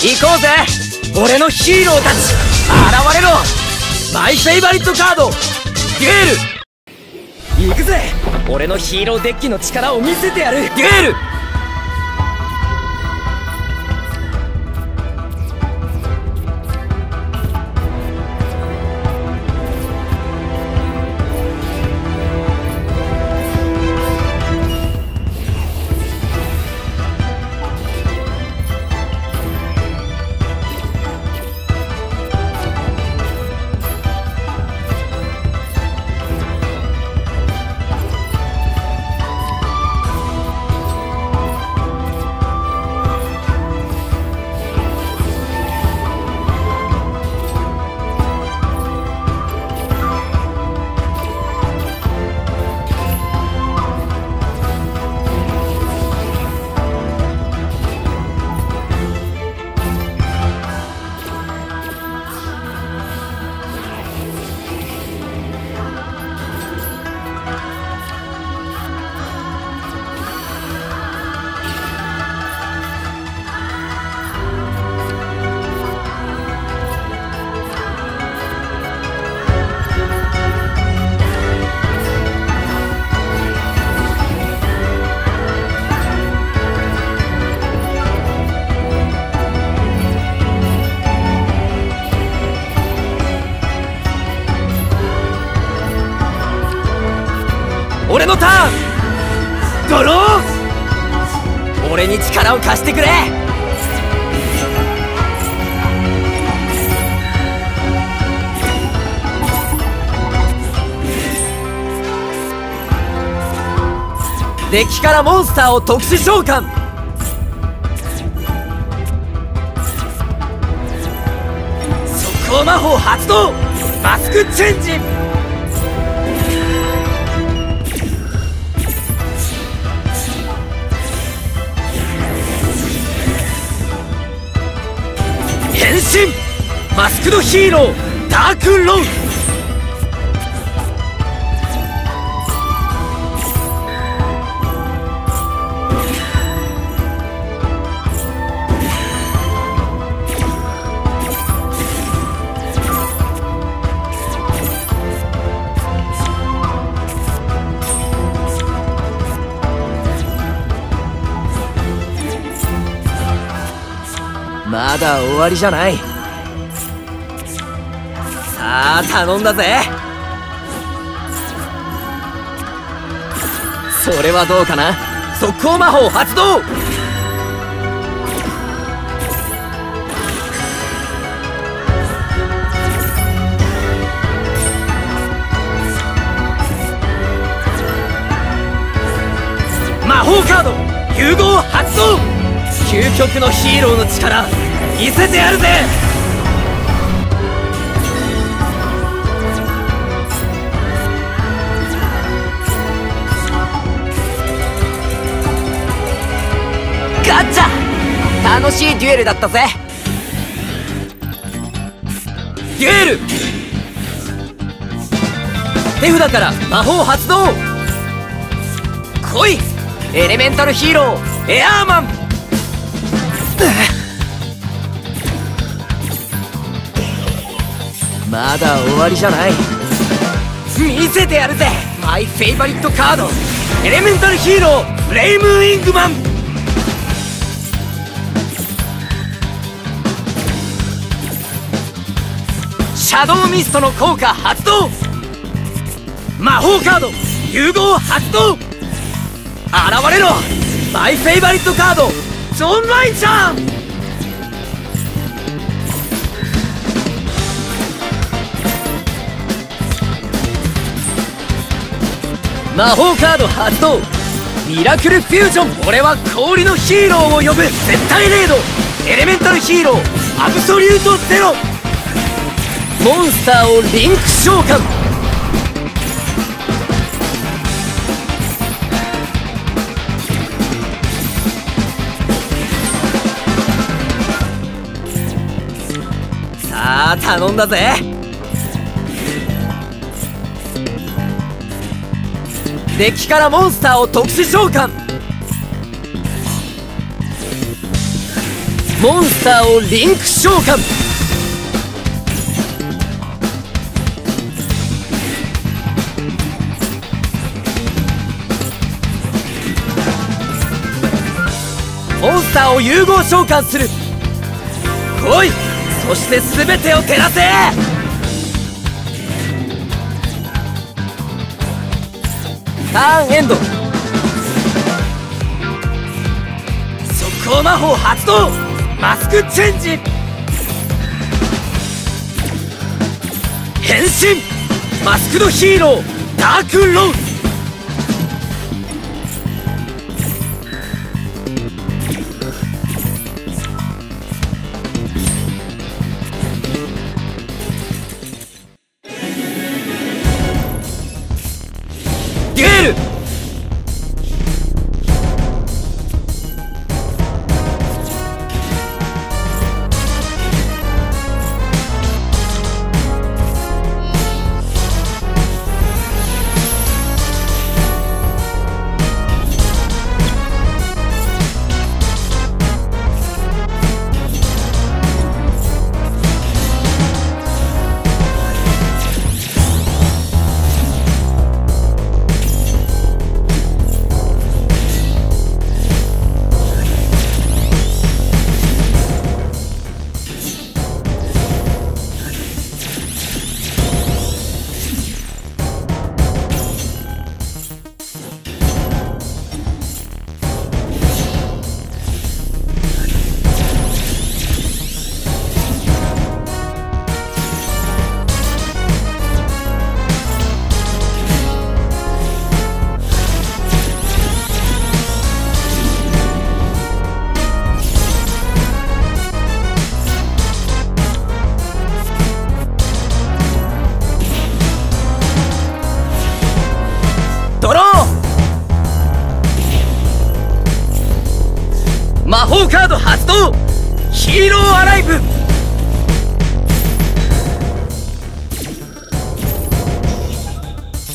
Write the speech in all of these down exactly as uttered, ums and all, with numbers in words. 行こうぜ俺のヒーローたち、現れろマイフェイバリットカードデュエル。行くぜ俺のヒーローデッキの力を見せてやる。デュエル俺のターンドロー。俺に力を貸してくれ。デッキからモンスターを特殊召喚。速攻魔法発動。マスクチェンジ。マスクのヒーローダークロー。まだ終わりじゃない。ああ頼んだぜ。それはどうかな。速攻魔法発動。魔法カード融合発動。究極のヒーローの力見せてやるぜ。楽しいデュエルだったぜ。デュエル手札から魔法発動。来いエレメンタルヒーローエアーマン。まだ終わりじゃない。見せてやるぜマイフェイバリットカードエレメンタルヒーローフレイムウィングマン。シャドウミストの効果発動。魔法カード融合発動。現れろマイフェイバリットカードジョン・ラインちゃん。魔法カード発動ミラクルフュージョン。俺は氷のヒーローを呼ぶ絶対レードエレメンタルヒーローアブソリュートゼロ。モンスターをリンク召喚。さあ頼んだぜ。デッキからモンスターを特殊召喚。モンスターをリンク召喚。モンスターを融合召喚する。来い、そして全てを照らせ。ターンエンド速攻魔法発動。マスクチェンジ変身。マスクのヒーローダークロー。カード発動。ヒーローアライブ。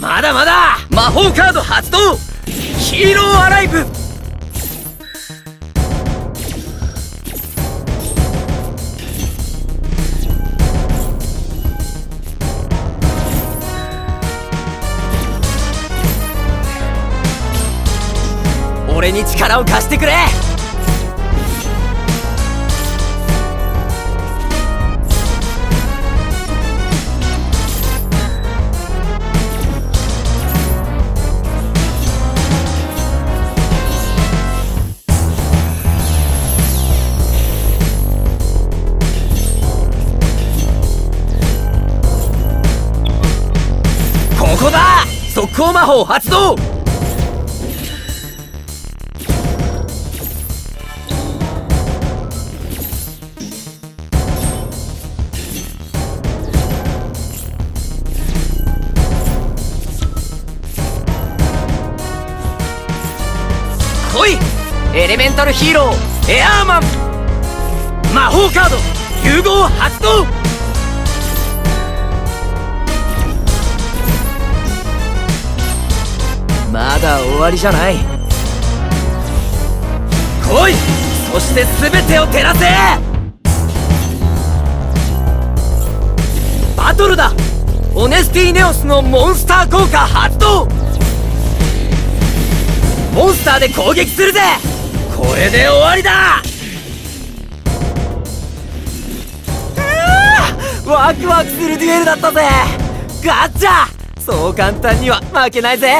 まだまだ。魔法カード発動。ヒーローアライブ。俺に力を貸してくれ。速攻魔法発動。来い、エレメンタルヒーローエアーマン。魔法カード融合発動。まだ終わりじゃない。来い、そして全てを照らせ。バトルだ。オネスティネオスのモンスター効果発動。モンスターで攻撃するぜ。これで終わりだ。うわ、ワクワクするデュエルだったぜ。ガチャ、そう簡単には負けないぜ。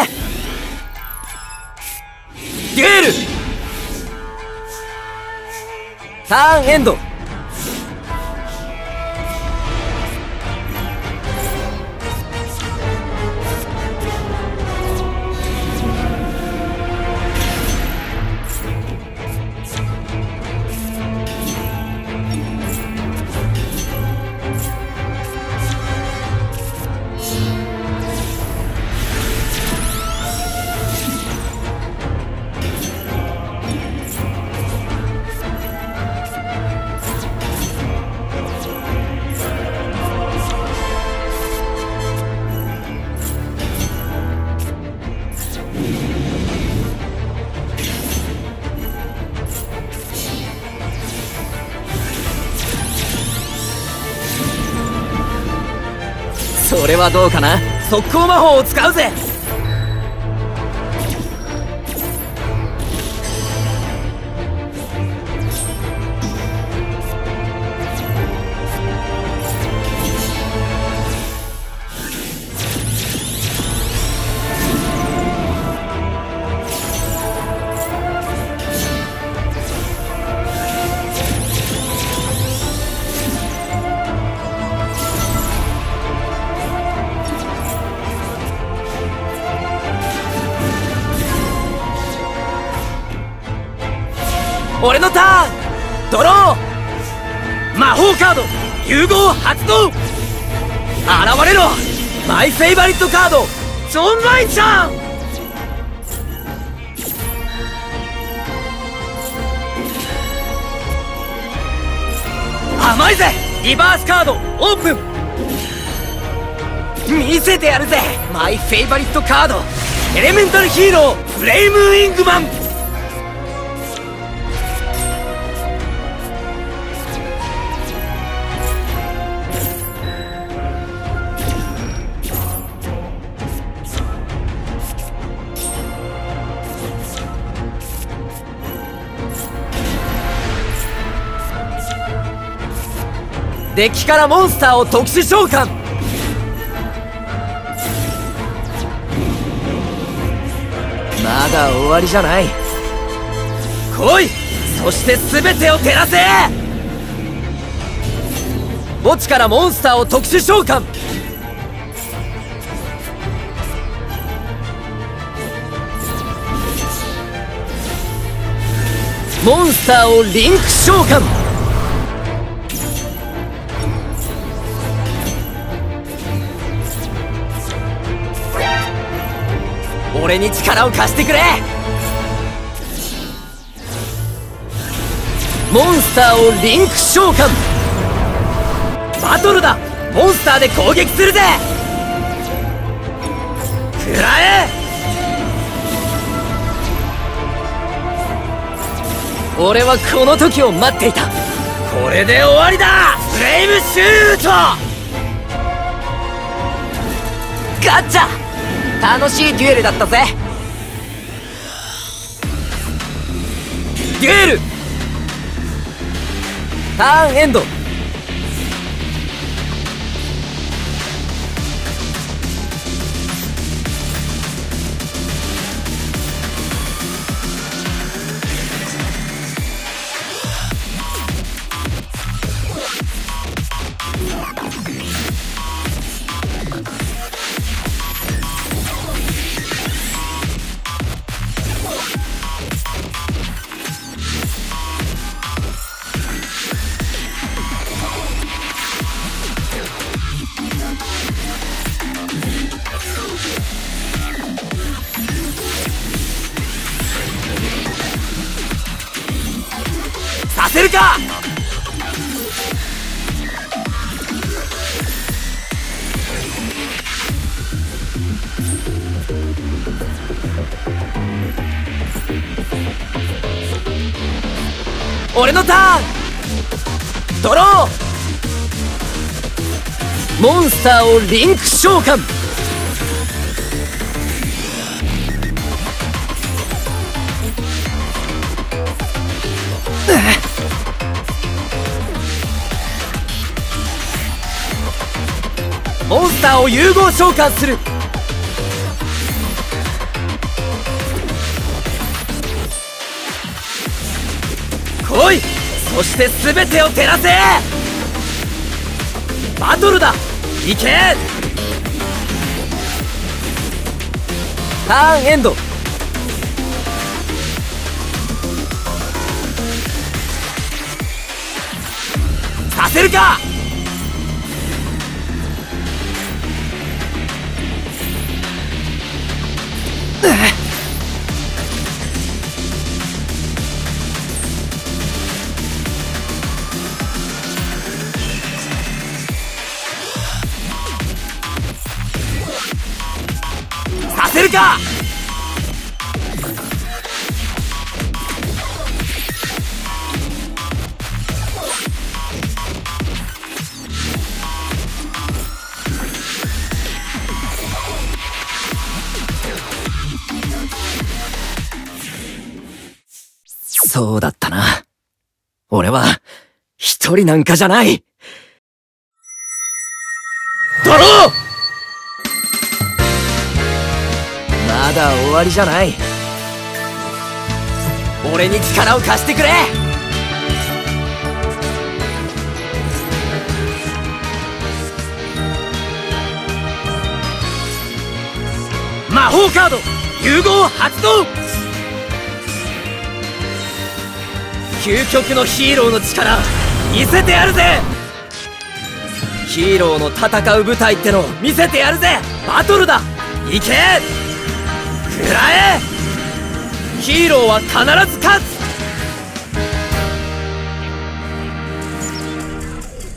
デュエル。ターンエンドそれはどうかな。速攻魔法を使うぜ。俺のターン、ドロー。魔法カード融合発動。現れろ、マイフェイバリットカードジョン・ラインちゃん。甘いぜ、リバースカードオープン。見せてやるぜ、マイフェイバリットカードエレメンタルヒーローフレイム・ウィングマン。デッキからモンスターを特殊召喚。まだ終わりじゃない。来い、そして全てを照らせ。墓地からモンスターを特殊召喚。モンスターをリンク召喚。俺に力を貸してくれ。モンスターをリンク召喚。バトルだ、モンスターで攻撃するぜ。食らえ。俺はこの時を待っていた。これで終わりだ、フレイムシュート。ガッチャ。楽しいデュエルだったぜ。デュエルターンエンド。出るか。俺のターン、ドロー。モンスターをリンク召喚。モンスターを融合召喚する。来い、そして全てを照らせ。バトルだ、いけ。ターンエンド。させるか。させるか。そうだったな。俺は、一人なんかじゃないだろ！まだ終わりじゃない。俺に力を貸してくれ！魔法カード融合発動！究極のヒーローの力見せてやるぜ！ヒーローの戦う舞台ってのを見せてやるぜ！バトルだ！行け！食らえ！ヒーローは必ず勝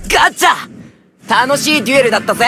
つ！ガッチャ！楽しいデュエルだったぜ。